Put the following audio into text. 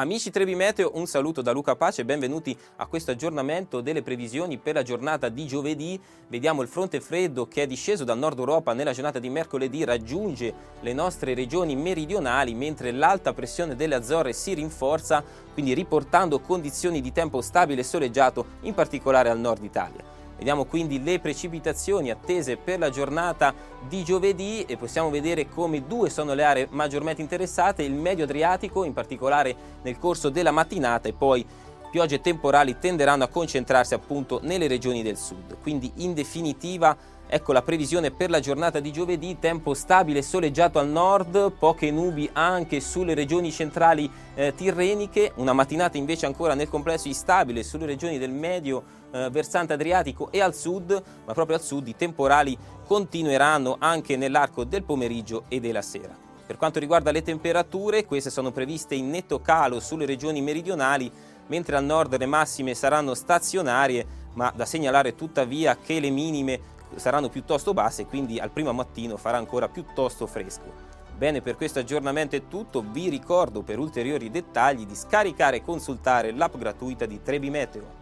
Amici 3B Meteo, un saluto da Luca Pace e benvenuti a questo aggiornamento delle previsioni per la giornata di giovedì. Vediamo il fronte freddo che è disceso dal nord Europa nella giornata di mercoledì, raggiunge le nostre regioni meridionali, mentre l'alta pressione delle Azzorre si rinforza, quindi riportando condizioni di tempo stabile e soleggiato, in particolare al nord Italia. Vediamo quindi le precipitazioni attese per la giornata di giovedì e possiamo vedere come due sono le aree maggiormente interessate: il medio Adriatico, in particolare nel corso della mattinata, e poi piogge temporali tenderanno a concentrarsi appunto nelle regioni del sud. Quindi in definitiva ecco la previsione per la giornata di giovedì: tempo stabile e soleggiato al nord, poche nubi anche sulle regioni centrali tirreniche, una mattinata invece ancora nel complesso instabile sulle regioni del medio versante adriatico e al sud, ma proprio al sud i temporali continueranno anche nell'arco del pomeriggio e della sera. Per quanto riguarda le temperature, queste sono previste in netto calo sulle regioni meridionali, mentre al nord le massime saranno stazionarie, ma da segnalare tuttavia che le minime saranno piuttosto basse, quindi al primo mattino farà ancora piuttosto fresco. Bene, per questo aggiornamento è tutto. Vi ricordo per ulteriori dettagli di scaricare e consultare l'app gratuita di 3B Meteo.